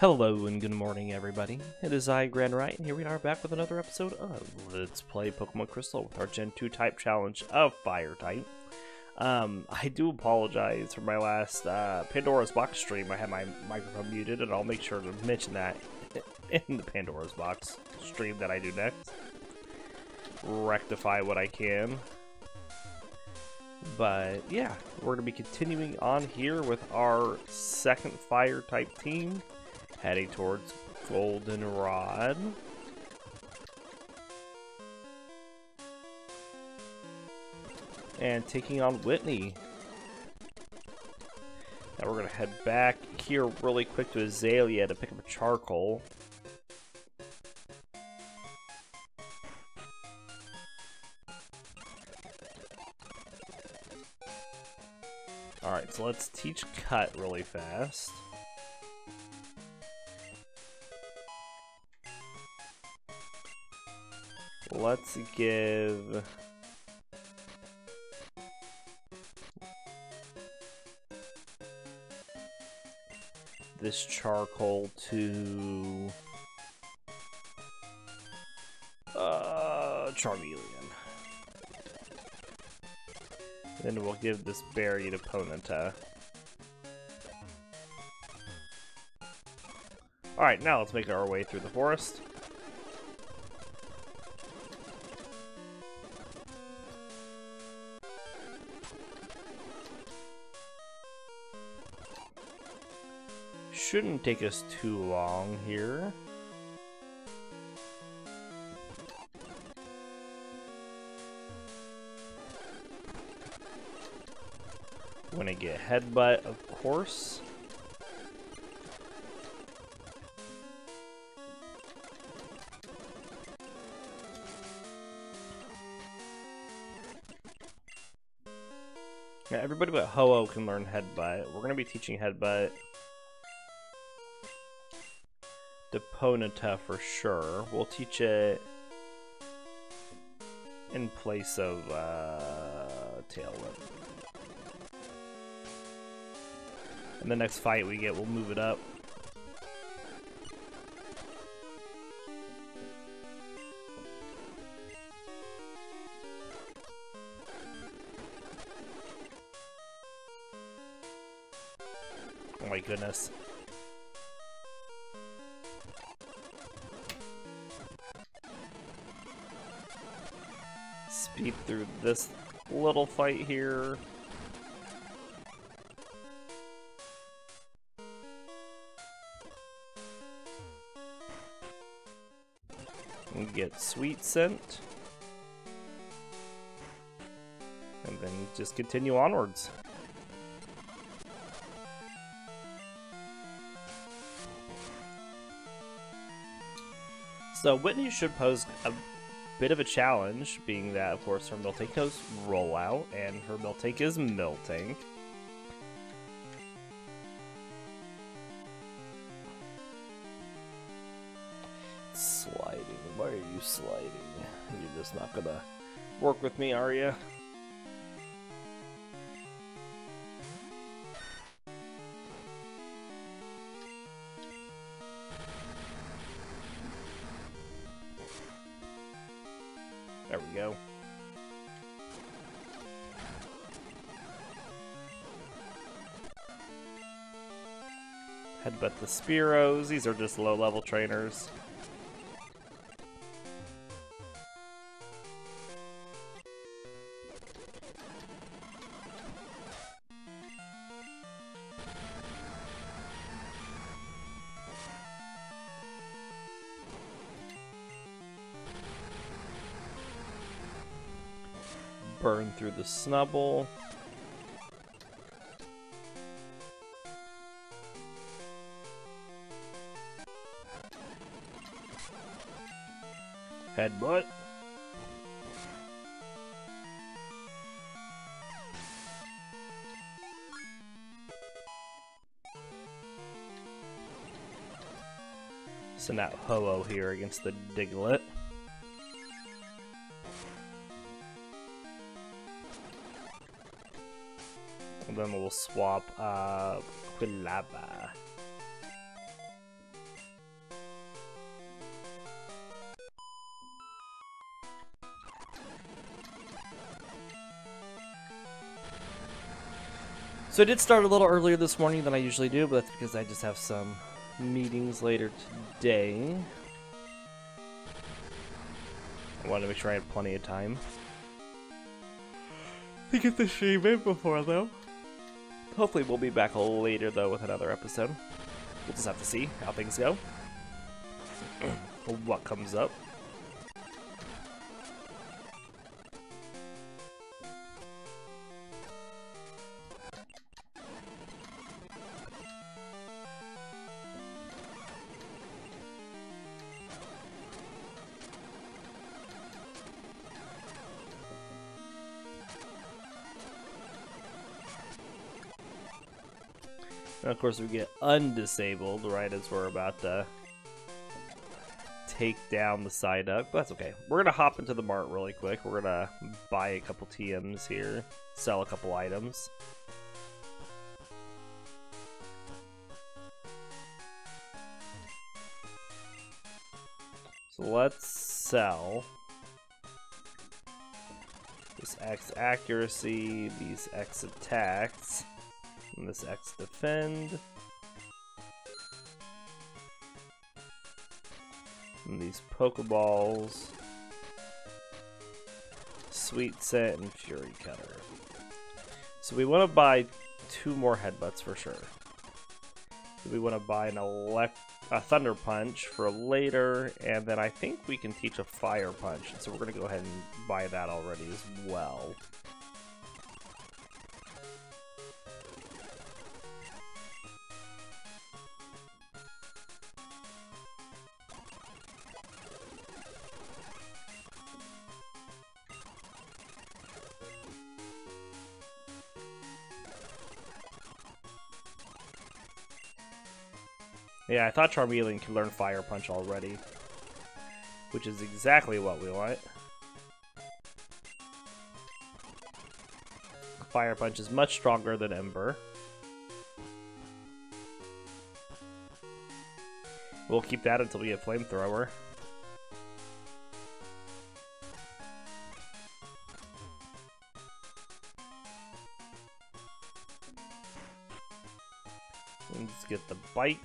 Hello and good morning, everybody. It is I, GrandRite, and here we are back with another episode of Let's Play Pokemon Crystal with our Gen 2 type challenge of Fire type. I do apologize for my last Pandora's Box stream. I had my microphone muted, and I'll make sure to mention that in the Pandora's Box stream that I do next. Rectify what I can. But yeah, we're going to be continuing on here with our second fire type team, heading towards Goldenrod. And taking on Whitney. Now we're going to head back here really quick to Azalea to pick up a charcoal. Alright, so let's teach Cut really fast. Let's give... this charcoal to... Charmeleon. Then we'll give this berry to Ponyta. Alright, now let's make our way through the forest. Shouldn't take us too long here. Want to get headbutt, of course. Now, everybody but Ho-Oh can learn headbutt. We're going to be teaching headbutt to Ponyta for sure. We'll teach it in place of Tail Whip. In the next fight we get, we'll move it up. Oh my goodness. Speed through this little fight here. Get Sweet Scent, and then just continue onwards. So Whitney should pose a bit of a challenge, being that, of course, her Miltank is Rollout, and her Miltank is Miltank. Why are you sliding? You're just not gonna work with me, are you? There we go. Headbutt the Spearows. These are just low-level trainers. Burn through the Snubble. Headbutt. Send out Ho-Oh here against the Diglett. Then we'll swap Quilava. So I did start a little earlier this morning than I usually do, but that's because I just have some meetings later today. I wanted to make sure I had plenty of time to get the stream in before, though. Hopefully we'll be back later, though, with another episode. We'll just have to see how things go. What comes up. And of course we get undisabled right as we're about to take down the Psyduck, but that's okay. We're gonna hop into the mart really quick. We're gonna buy a couple TMs here, sell a couple items. So let's sell this X accuracy, these X attacks. And this X defend. And these Pokeballs. Sweet Scent and Fury Cutter. So we want to buy two more Headbutts for sure. We want to buy a Thunder Punch for later, and then I think we can teach a Fire Punch. So we're going to go ahead and buy that already as well. Yeah, I thought Charmeleon could learn Fire Punch already, which is exactly what we want. Fire Punch is much stronger than Ember. We'll keep that until we get Flamethrower. Let's get the bike.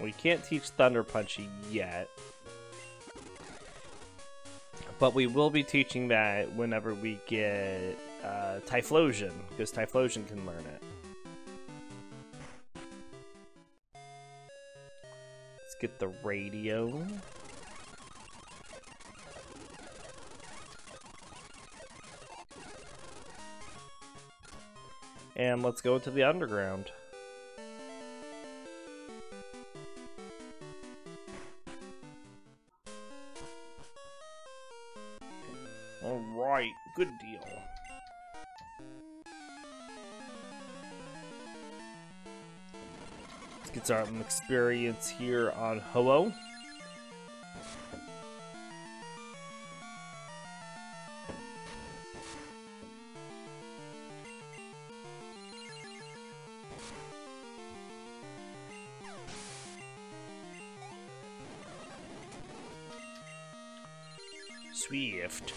We can't teach Thunder Punch yet, but we will be teaching that whenever we get Typhlosion, because Typhlosion can learn it. Let's get the radio. And let's go into the underground. Alright, good deal. Let's get some experience here on Ho-Oh. Swift.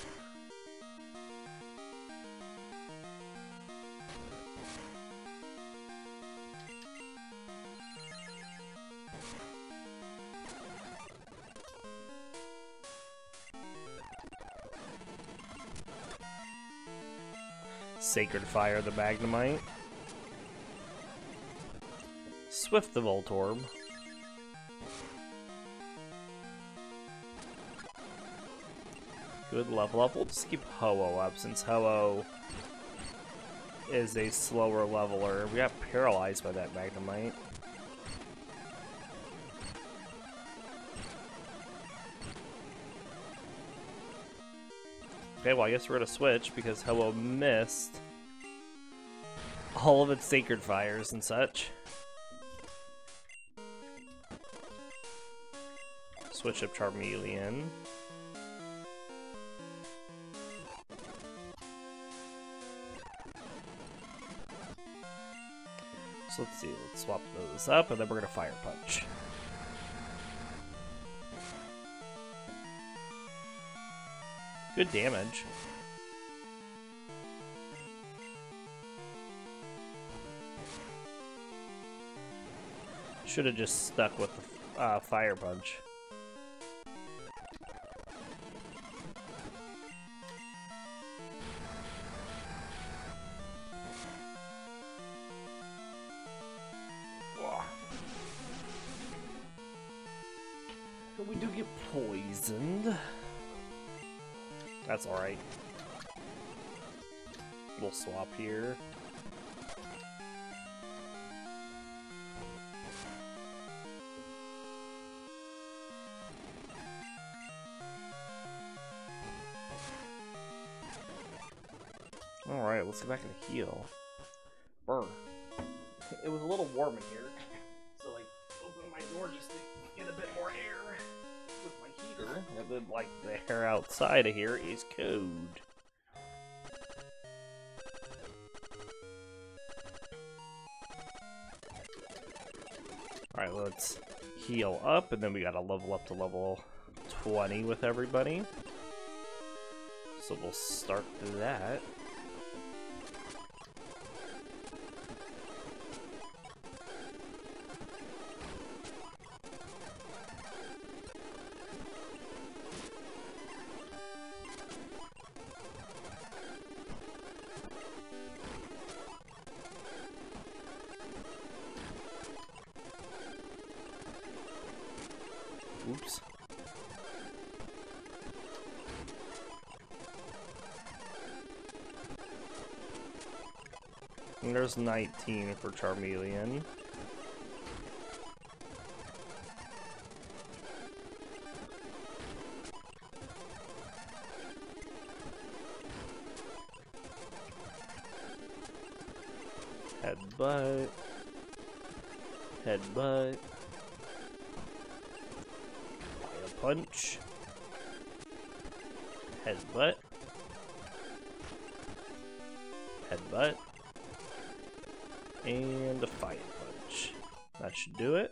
Sacred Fire, the Magnemite. Swift, the Voltorb. Good level up. We'll just keep Ho-Oh up since Ho-Oh is a slower leveler. We got paralyzed by that Magnemite. Okay, well I guess we're gonna switch because Ho-Oh missed all of its Sacred Fires and such. Switch up Charmeleon. So let's see, let's swap those up and then we're gonna Fire Punch. Good damage. Should have just stuck with the Fire Punch. Whoa. But we do get poisoned. That's alright. We'll swap here. Alright, let's go back and heal. Burr. It was a little warm in here, so like, open my door just to get a bit more air with my heater. And then, like, the air outside of here is cold. Alright, let's heal up, and then we gotta level up to level 20 with everybody. So we'll start that. Oops. And there's 19 for Charmeleon. Headbutt. Headbutt. Punch. Headbutt. Headbutt. And a Fire Punch. That should do it.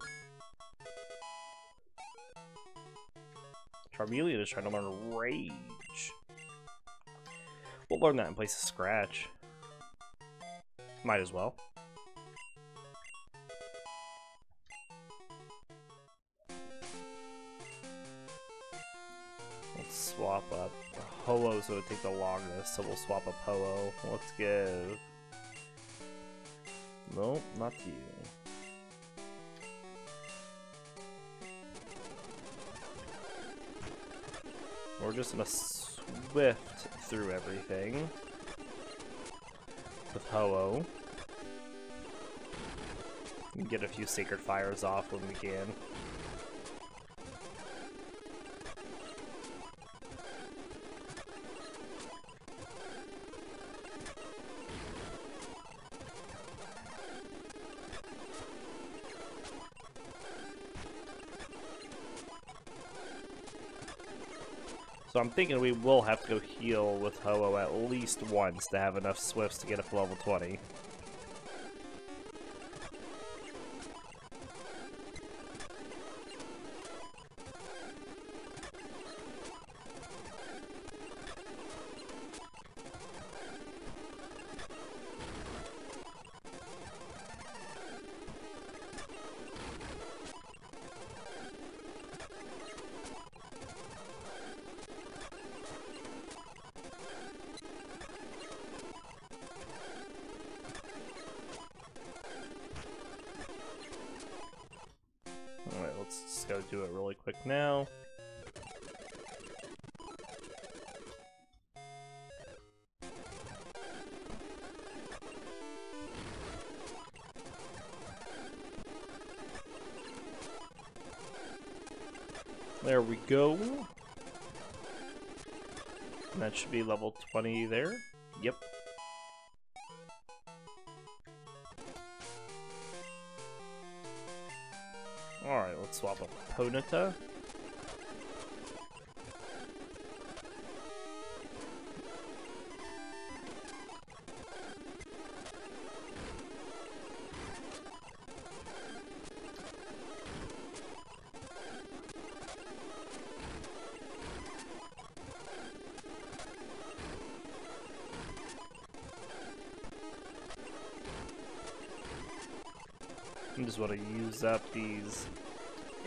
Charmeleon is trying to learn Rage. We'll learn that in place of Scratch. Might as well. Swap up Ho-Oh, so it takes the longest, so we'll swap up Ho-Oh. Let's give. Nope, not to you. We're just gonna Swift through everything with Ho-Oh. Get a few Sacred Fires off when we can. So I'm thinking we will have to go heal with Ho-Oh at least once to have enough Swifts to get up to level 20. Go do it really quick now. There we go. And that should be level 20 there. Yep. Alright, let's swap up Ponyta. I just want to use up these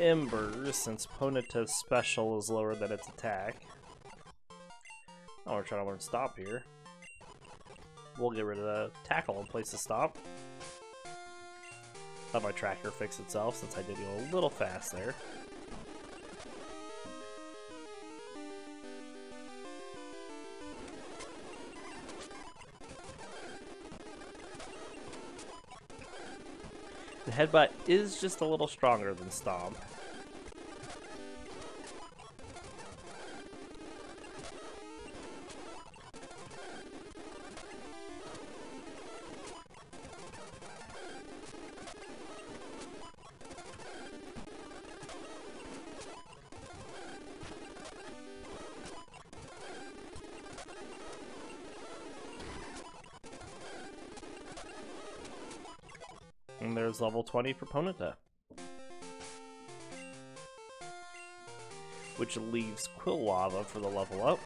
embers since Ponyta's special is lower than its attack. I want to try to learn Stomp here. We'll get rid of the tackle and place the Stomp. Let my tracker fix itself since I did go a little fast there. The headbutt is just a little stronger than Stomp. And there's level 20 for Ponyta. Which leaves Quilava for the level up.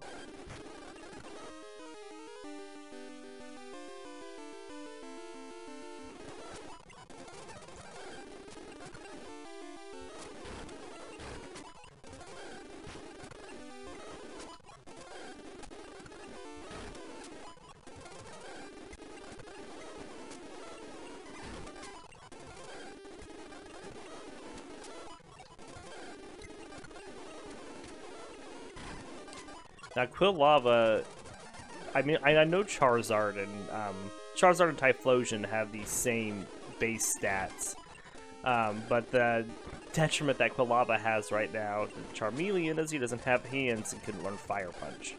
Now Quilava, I mean, I know Charizard and Typhlosion have the same base stats, but the detriment that Quilava has right now to Charmeleon is he doesn't have hands and couldn't learn Fire Punch.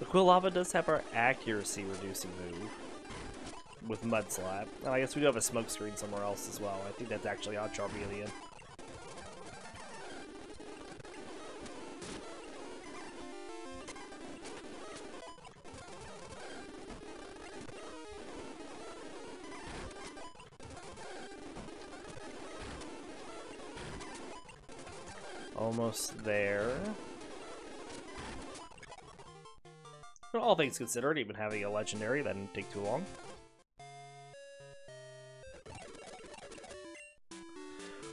But Quilava does have our accuracy reducing move with Mud Slap. And I guess we do have a Smoke Screen somewhere else as well. I think that's actually on Charmeleon. Almost there. But all things considered, even having a legendary, that didn't take too long.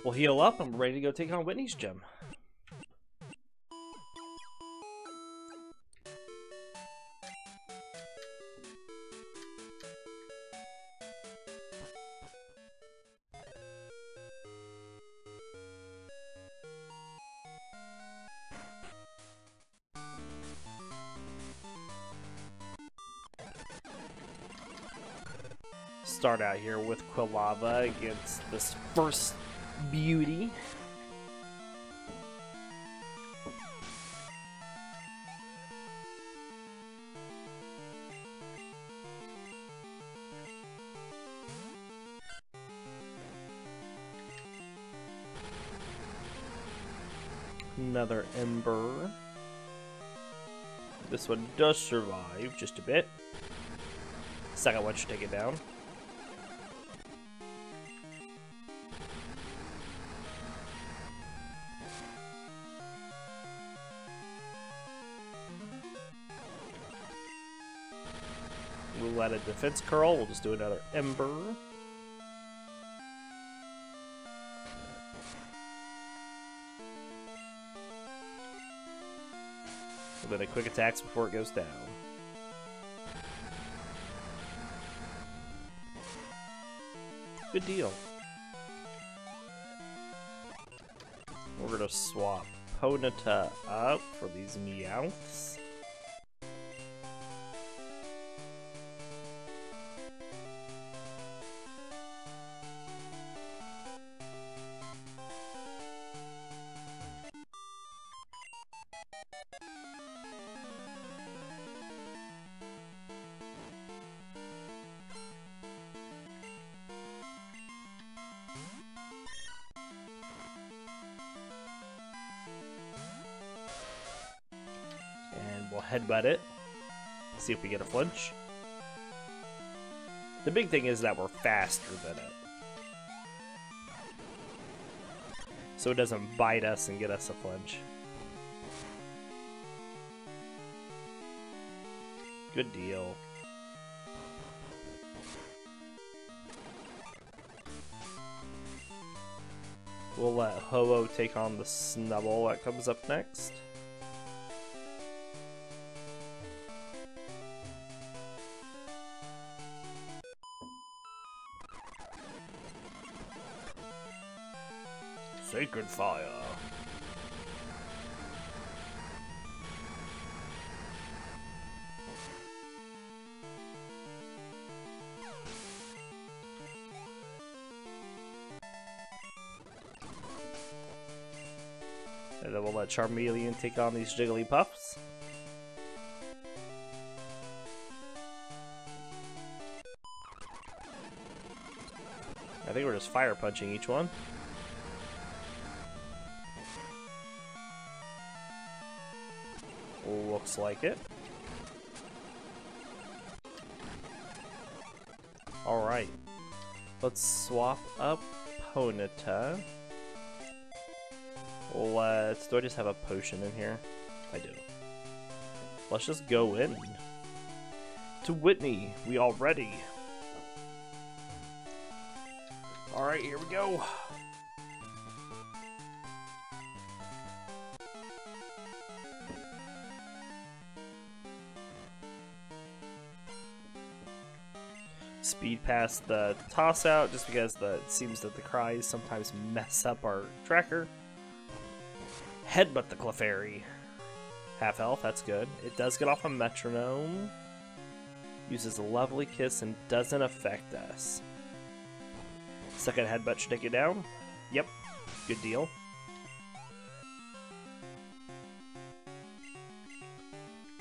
We'll heal up. I'm ready to go take on Whitney's gym. Start out here with Quilava against this first beauty. Another Ember. This one does survive just a bit. Second one should take it down. Let a defense curl. We'll just do another Ember. And then a quick attack before it goes down. Good deal. We're gonna swap Ponyta up for these Meowths. We'll headbutt it, see if we get a flinch. The big thing is that we're faster than it, so it doesn't bite us and get us a flinch. Good deal. We'll let Ho-Oh take on the Snubble that comes up next. Sacred Fire. And then we'll let Charmeleon take on these Jigglypuffs. I think we're just fire punching each one. Looks like it. Alright. Let's swap up Ponyta. Let's... do I just have a potion in here? I do. Let's just go in. To Whitney! We all ready! Alright, here we go! Speed past the toss out just because it seems that the cries sometimes mess up our tracker. Headbutt the Clefairy. Half health, that's good. It does get off a metronome. Uses a lovely kiss and doesn't affect us. Second headbutt should take it down. Yep, good deal.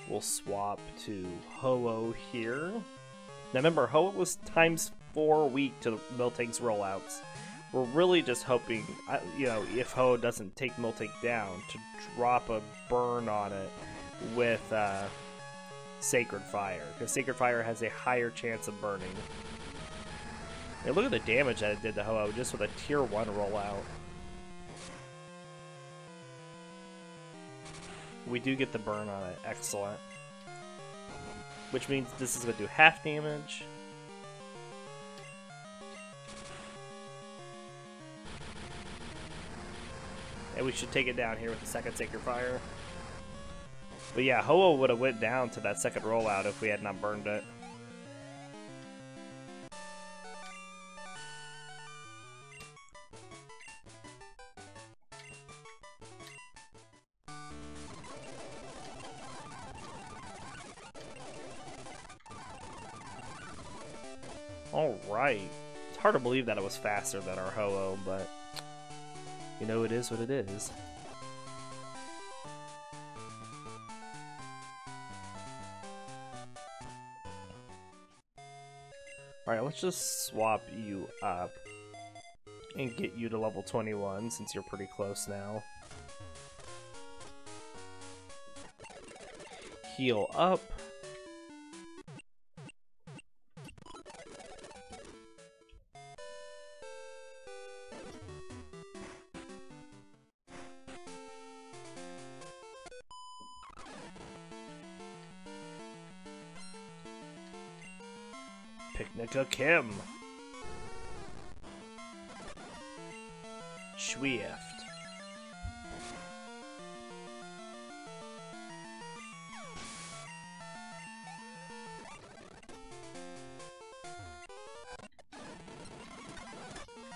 We'll swap to Ho-Oh here. Now remember, Ho-Oh was ×4 weak to Miltank's rollouts. We're really just hoping, you know, if Ho-Oh doesn't take Miltank down, to drop a burn on it with Sacred Fire, because Sacred Fire has a higher chance of burning. And look at the damage that it did to Ho-Oh just with a tier 1 rollout. We do get the burn on it, excellent. Which means this is going to do half damage. And we should take it down here with the second Sacred Fire. But yeah, Ho-Oh would have went down to that second rollout if we had not burned it. Alright. It's hard to believe that it was faster than our Ho-Oh, but you know, it is what it is. Alright, let's just swap you up and get you to level 21 since you're pretty close now. Heal up. Cook him. Swift.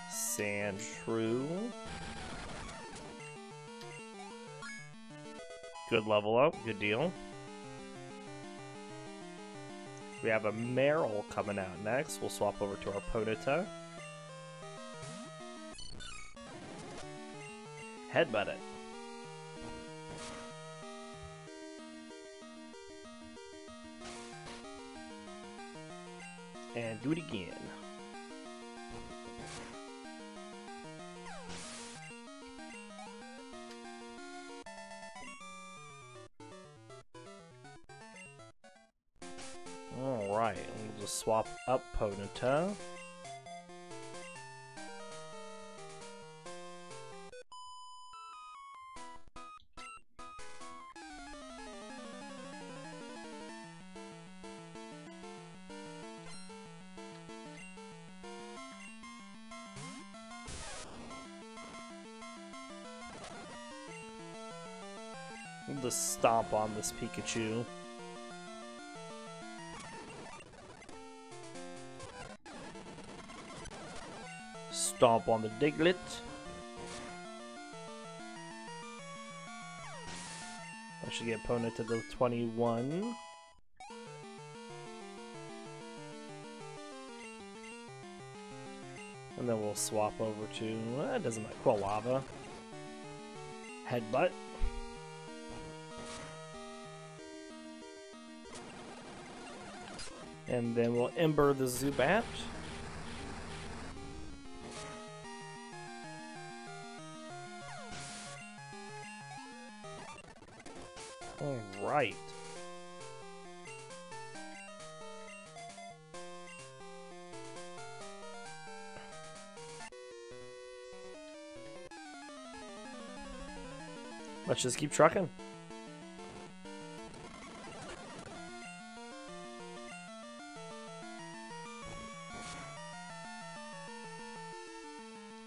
Sand Shrew. Good level up. Good deal. We have a Meryl coming out next. We'll swap over to our Ponyta. Headbutt it. And do it again. Swap up Ponyta. We'll just stomp on this Pikachu. Stomp on the Diglett. I should get Ponyta to the 21. And then we'll swap over to, well, it doesn't matter, Quilava. Headbutt. And then we'll Ember the Zubat. Alright. Let's just keep trucking.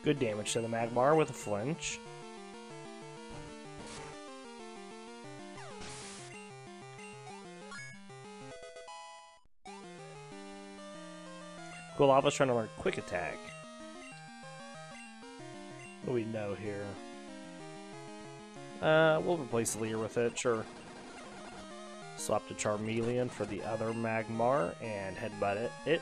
Good damage to the Magmar with a flinch. Quilava's trying to learn Quick Attack. What do we know here? We'll replace Leer with it, sure. Swap to Charmeleon for the other Magmar and headbutt it.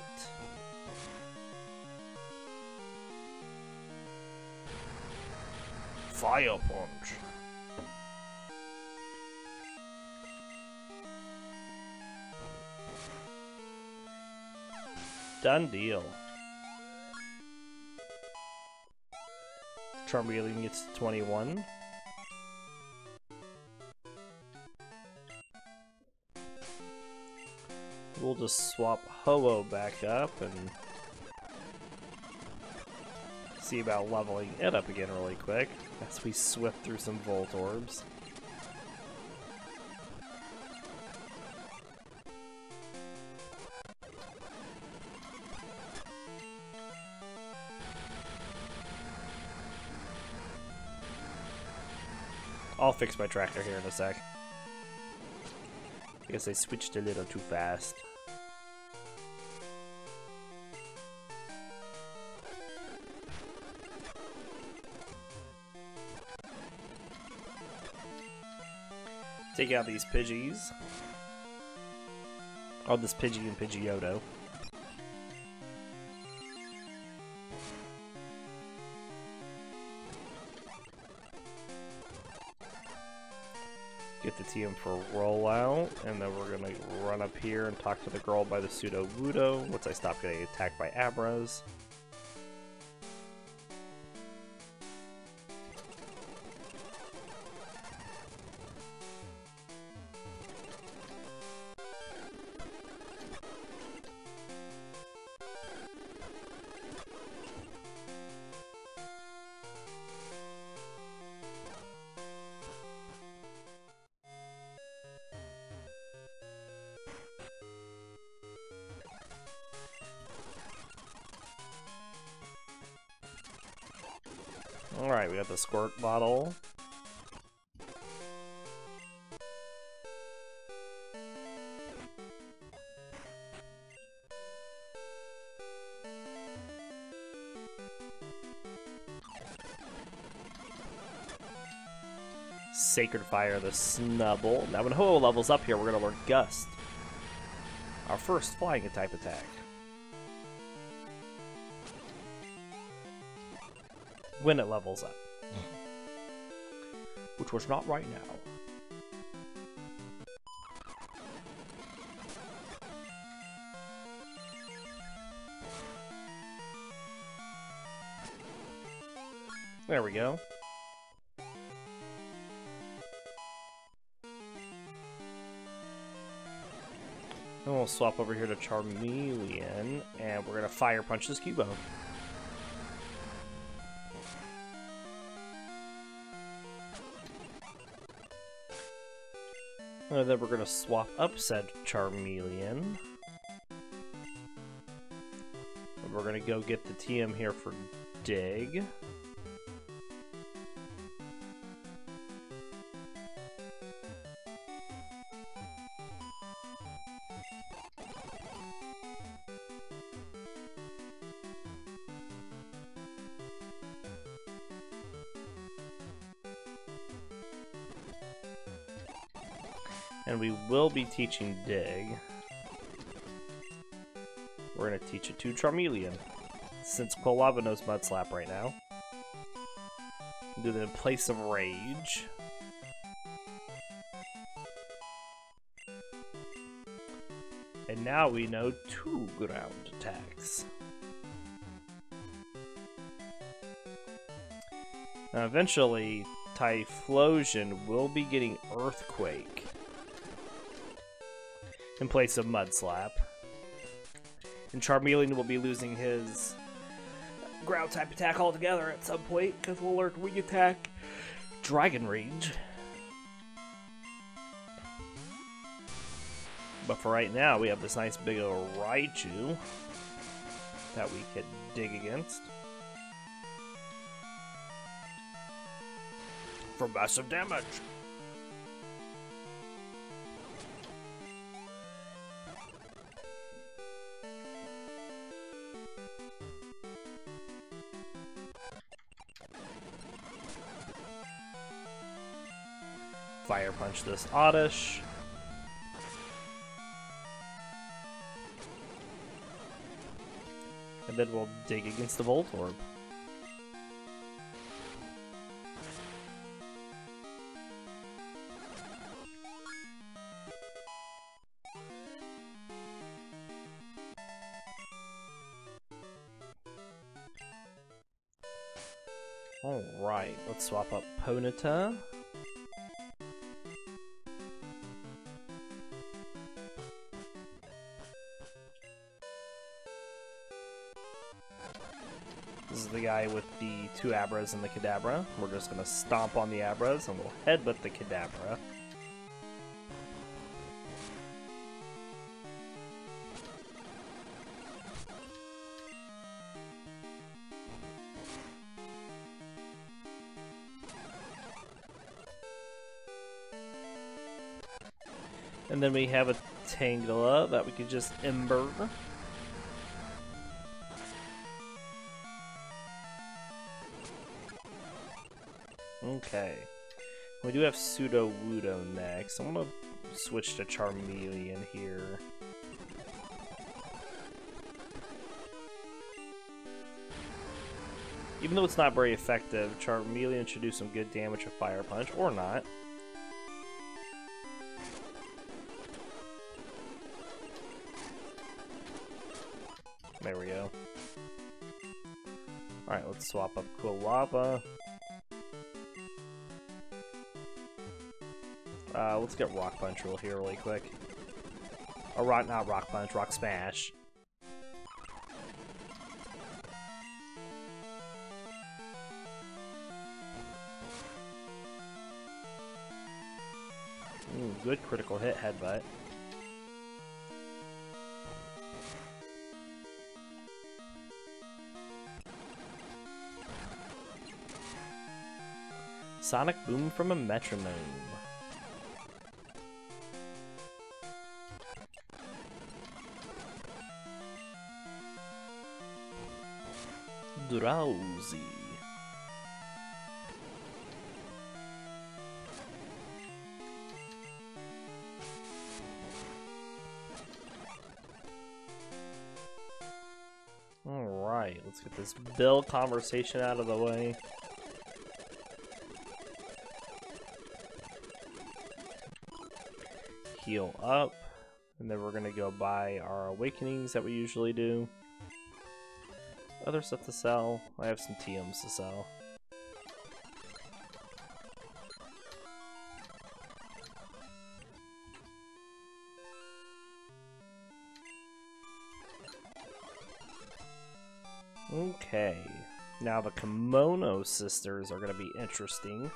Fire Punch. Done deal. Charmeleon gets to 21. We'll just swap Ho-Oh back up and see about leveling it up again really quick as we swift through some Voltorbs. I'll fix my tractor here in a sec. I guess I switched a little too fast. Take out these Pidgeys. Oh, this Pidgey and Pidgeotto. Get the TM for Rollout, and then we're gonna run up here and talk to the girl by the Sudowoodo once I stop getting attacked by Abras. Alright, we got the squirt bottle. Sacred Fire, the Snubble. Now when Ho-Oh levels up here, we're going to learn Gust. Our first flying type attack. When it levels up. Which was not right now. There we go. And we'll swap over here to Charmeleon, and we're gonna Fire Punch this Cubone. And then we're going to swap up said Charmeleon. And we're going to go get the TM here for Dig. And we will be teaching Dig. We're going to teach it to Charmeleon, since Quilava knows Mud Slap right now. We'll do that in place of Rage. And now we know 2 ground attacks. Now eventually, Typhlosion will be getting Earthquake in place of Mud Slap. And Charmeleon will be losing his ground type attack altogether at some point, because we'll learn Wing Attack, Dragon Rage. But for right now, we have this nice big old Raichu that we can dig against for massive damage. Fire Punch this Oddish. And then we'll dig against the Voltorb. Alright, let's swap up Ponyta. This is the guy with the 2 Abras and the Kadabra. We're just going to stomp on the Abras and we'll headbutt the Kadabra. And then we have a Tangela that we could just Ember. Okay, we do have Sudowoodo next. I'm gonna switch to Charmeleon here. Even though it's not very effective, Charmeleon should do some good damage with Fire Punch, or not. There we go. Alright, let's swap up Quilava. Let's get Rock Punch really quick. Or Rock Smash. Ooh, good critical hit headbutt. Sonic Boom from a Metronome. Drowsy. Alright, let's get this Bill conversation out of the way. Heal up, and then we're gonna go buy our awakenings that we usually do. Other stuff to sell. I have some TMs to sell. Okay. Now the Kimono sisters are going to be interesting.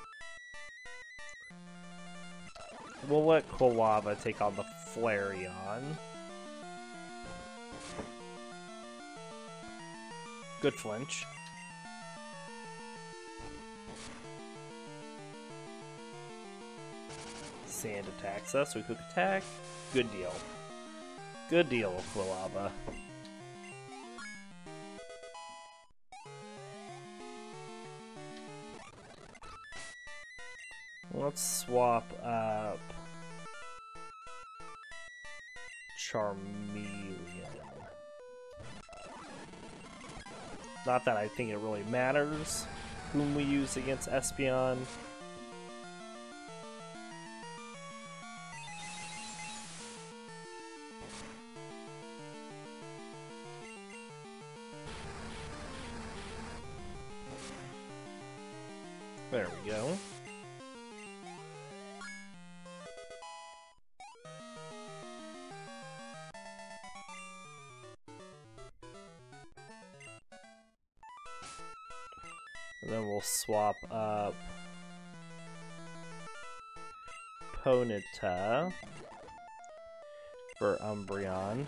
We'll let Quilava take on the Flareon. Good flinch. Sand attacks us, we could attack. Good deal. Good deal, Quilava. Let's swap up Charmeleon. Not that I think it really matters whom we use against Espeon. There we go. And then we'll swap up Ponyta for Umbreon.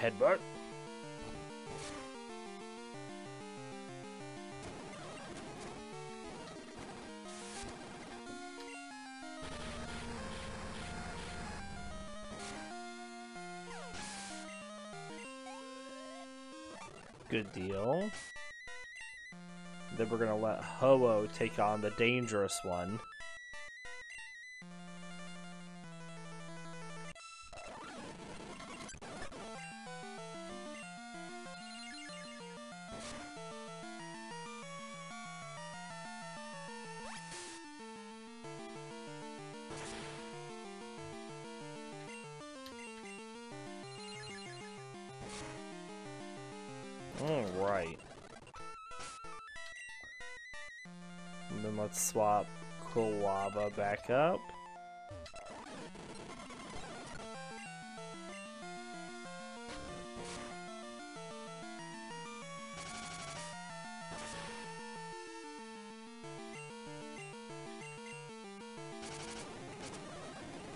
Headbutt. Good deal. Then we're gonna let Ho-Oh take on the dangerous one. Alright. And then let's swap Quilava back up.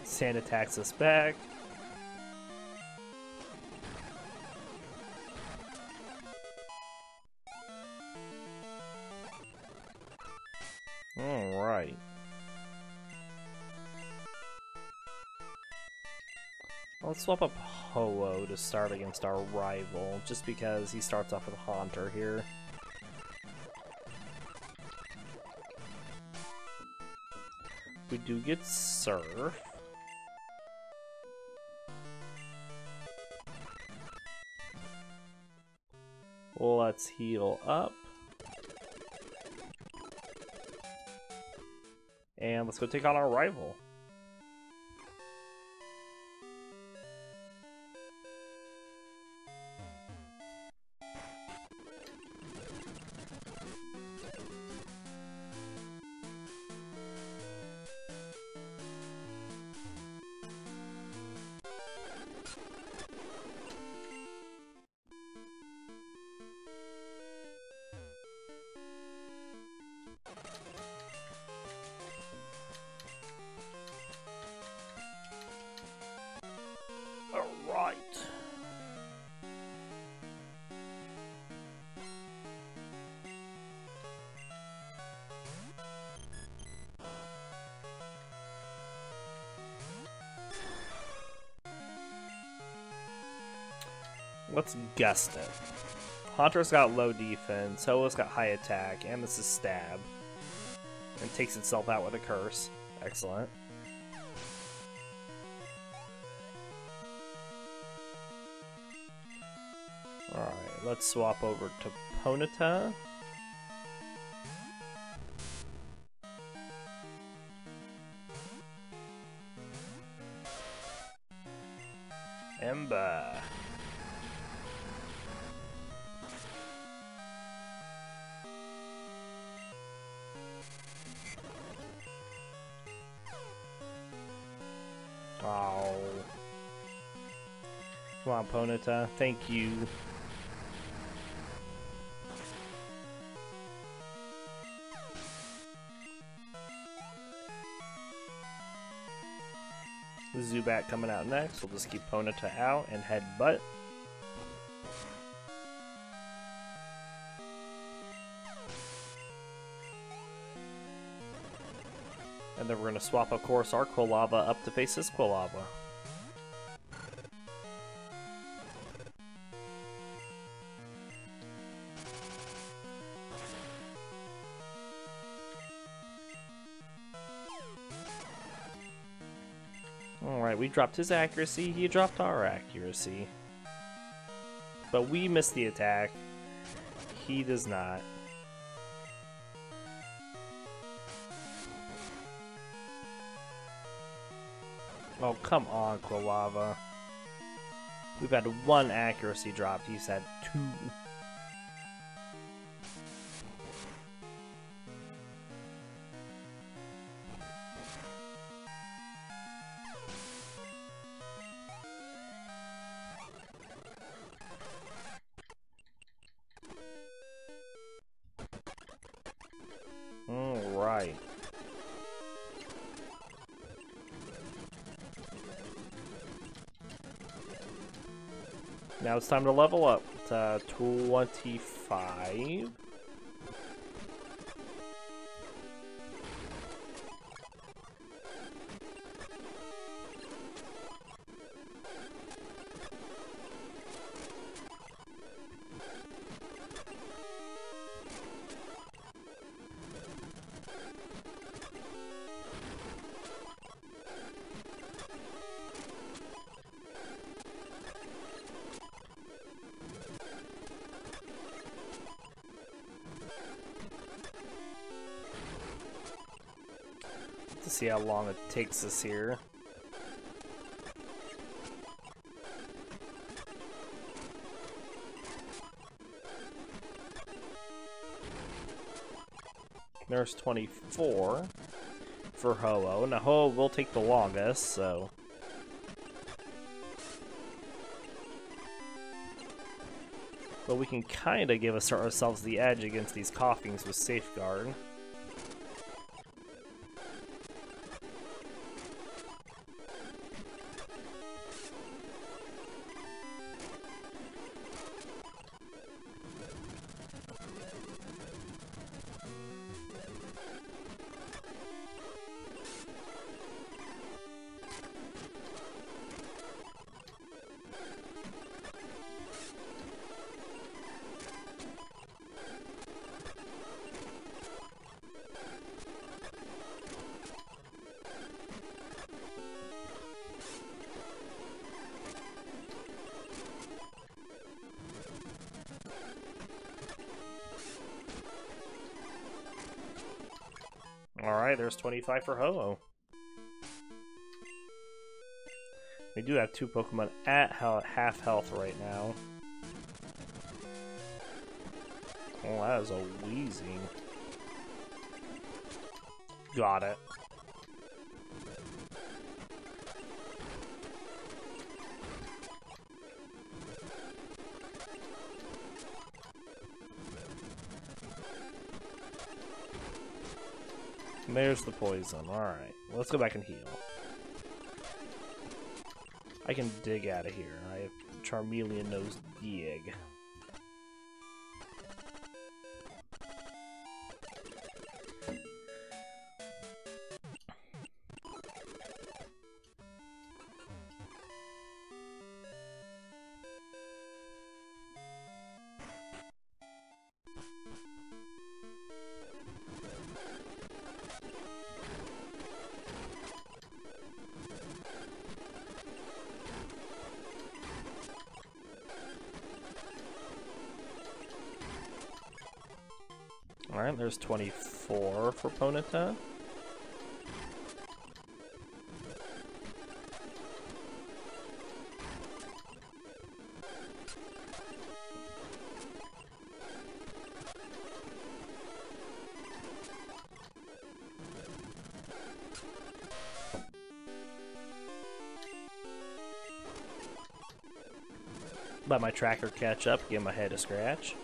Sand attacks us back. Let's swap up Ho-Oh to start against our rival, just because he starts off with Haunter here. We do get Surf. Let's heal up. And let's go take on our rival. Let's gust it. Haunter's got low defense, Ho-Oh's got high attack, and this is stab. And takes itself out with a curse. Excellent. Alright, let's swap over to Ponyta. Ember. Oh. Come on, Ponyta. Thank you. Zubat coming out next. We'll just keep Ponyta out and headbutt. And then we're going to swap, of course, our Quilava up to face this Quilava. Alright, we dropped his accuracy, he dropped our accuracy. But we missed the attack. He does not. Oh, come on, Quilava. We've had one accuracy drop, he's had two. Now it's time to level up to 25. See how long it takes us here. There's 24 for Ho-Oh. Now Ho-Oh will take the longest, so. But we can kinda give us ourselves the edge against these coughings with Safeguard. Alright, there's 25 for Ho-Oh. We do have two Pokemon at half health right now. Oh, that is a Weezing. Got it. There's the poison. Alright, let's go back and heal. I can dig out of here. I have Charmeleon knows dig. Alright, there's 24 for Ponyta. Let my tracker catch up, give my head a scratch.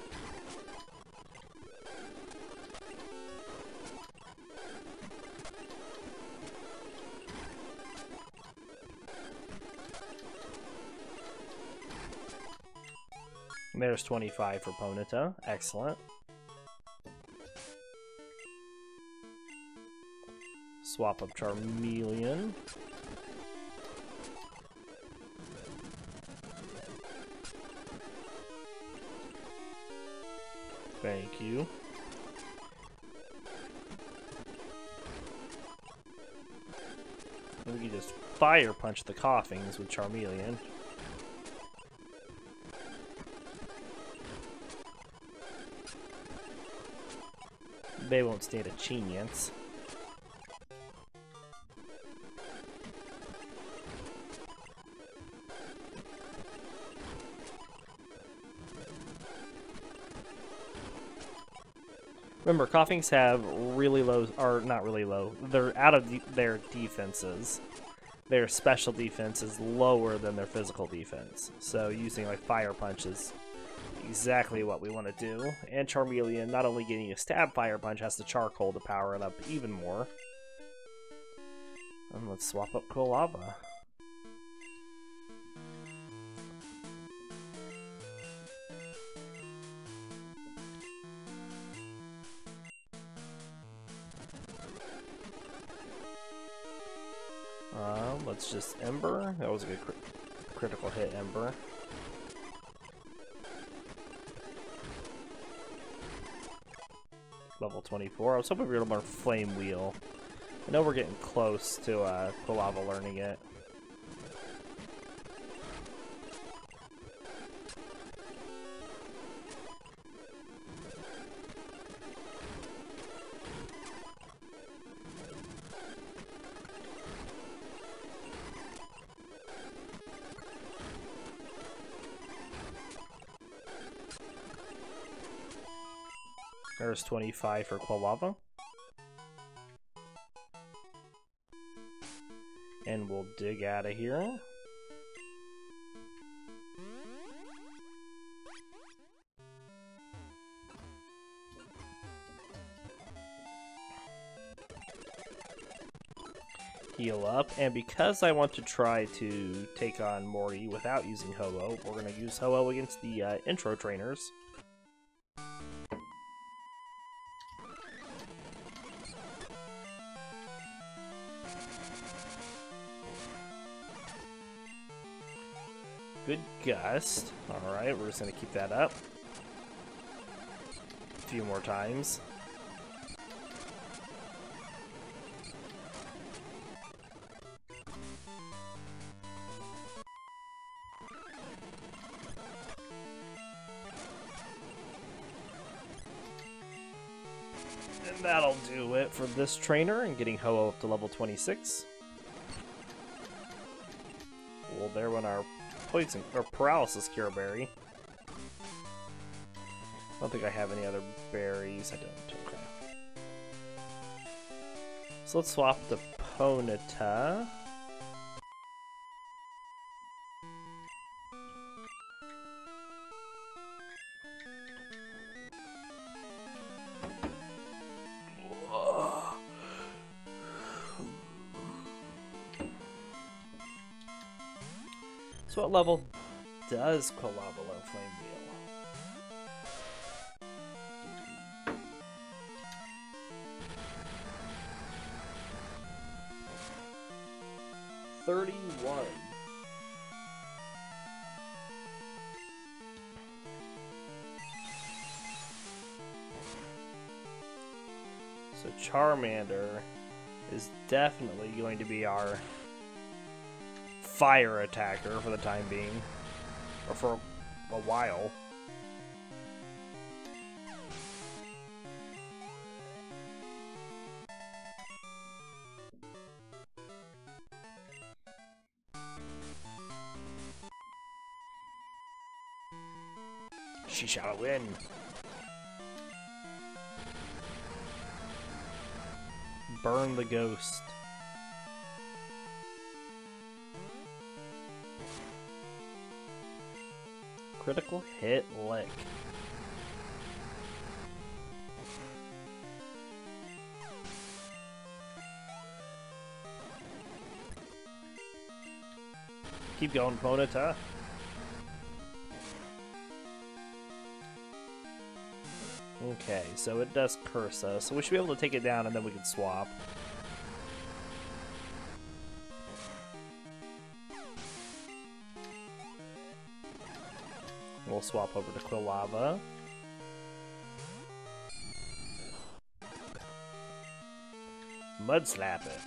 There's 25 for Ponyta. Excellent. Swap up Charmeleon. Thank you. We could just Fire Punch the Coughings with Charmeleon. They won't stand a chance. Remember, Coughings have really low, or not really low, they're out of their defenses. Their special defense is lower than their physical defense. So using like Fire Punch is exactly what we want to do. And Charmeleon, not only getting a stab Fire Punch, has the Charcoal to power it up even more. And let's swap up Quilava. Let's just Ember. That was a good critical hit, Ember. Level 24. I was hoping we were going to learn Flame Wheel. I know we're getting close to Quilava learning it. There's 25 for Quilava. And we'll dig out of here. Heal up. And because I want to try to take on Morty without using Ho-Oh, we're going to use Ho-Oh against the intro trainers. Good gust. Alright, we're just going to keep that up a few more times. And that'll do it for this trainer and getting Ho-Oh up to level 26. Well, there went our Poison or Paralysis Cure Berry. I don't think I have any other berries. I don't. Okay. So let's swap the Ponyta. What level does Quilava learn Flame Wheel? Thirty-one. So Charmander is definitely going to be our Fire attacker for the time being, or for a while. She shall win. Burn the ghost. Critical hit lick. Keep going, Ponyta. Okay, so it does curse us, so we should be able to take it down and then we can swap. We'll swap over to Quilava. Mud Slap it.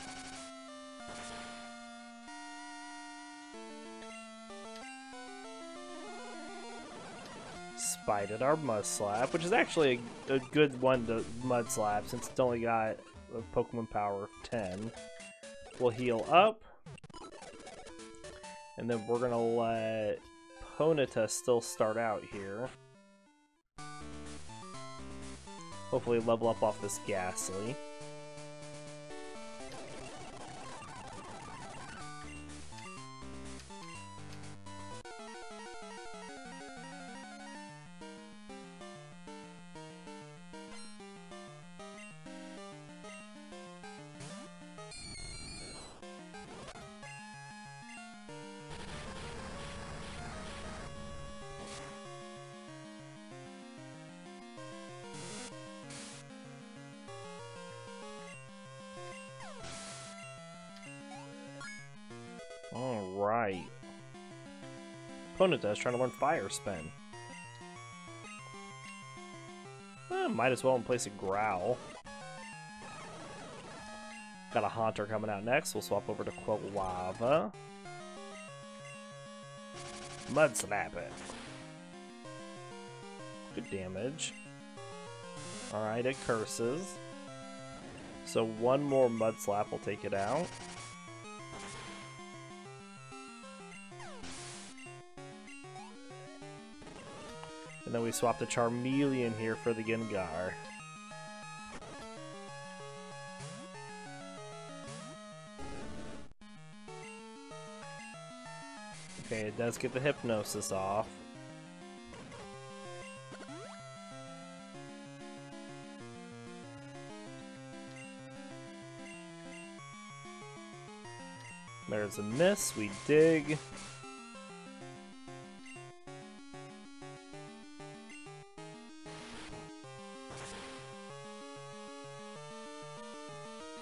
bided our Mud Slap, which is actually a good one to Mud Slap since it's only got a Pokemon power of 10. We'll heal up. And then we're going to let Ponyta still start out here. Hopefully level up off this Ghastly. Alright. Ponyta is trying to learn Fire Spin. Might as well in place of Growl. Got a Haunter coming out next. We'll swap over to Quilava. Mud Slap it. Good damage. Alright, it curses. So one more Mud Slap will take it out. And then we swap the Charmeleon here for the Gengar. Okay, it does get the Hypnosis off. There's a miss, we dig.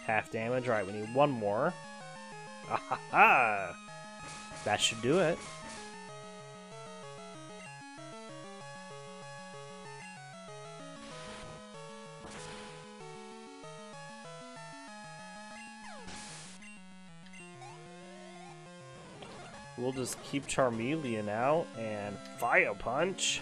Half damage. Alright, we need one more. Ah, ha, ha. That should do it. We'll just keep Charmeleon out and Fire Punch.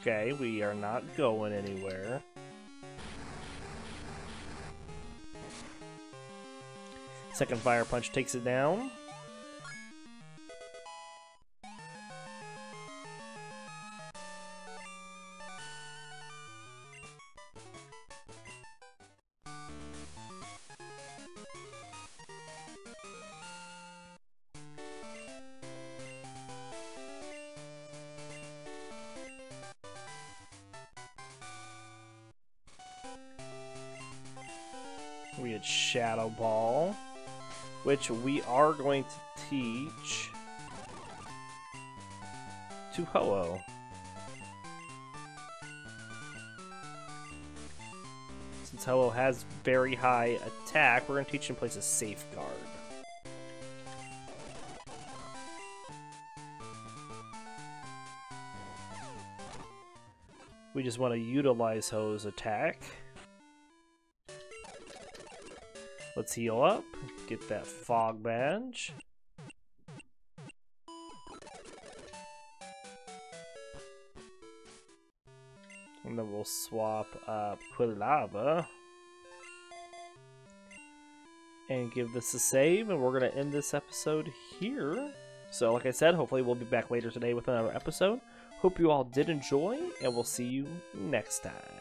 Okay, we are not going anywhere. Second Fire Punch takes it down. We had Shadow Ball, which we are going to teach to Ho-Oh. Since Ho-Oh has very high attack, we're going to teach him to place a Safeguard. We just want to utilize Ho-Oh's attack. Let's heal up, get that Fog Badge. And then we'll swap up Quilava. And give this a save, and we're going to end this episode here. So like I said, hopefully we'll be back later today with another episode. Hope you all did enjoy, and we'll see you next time.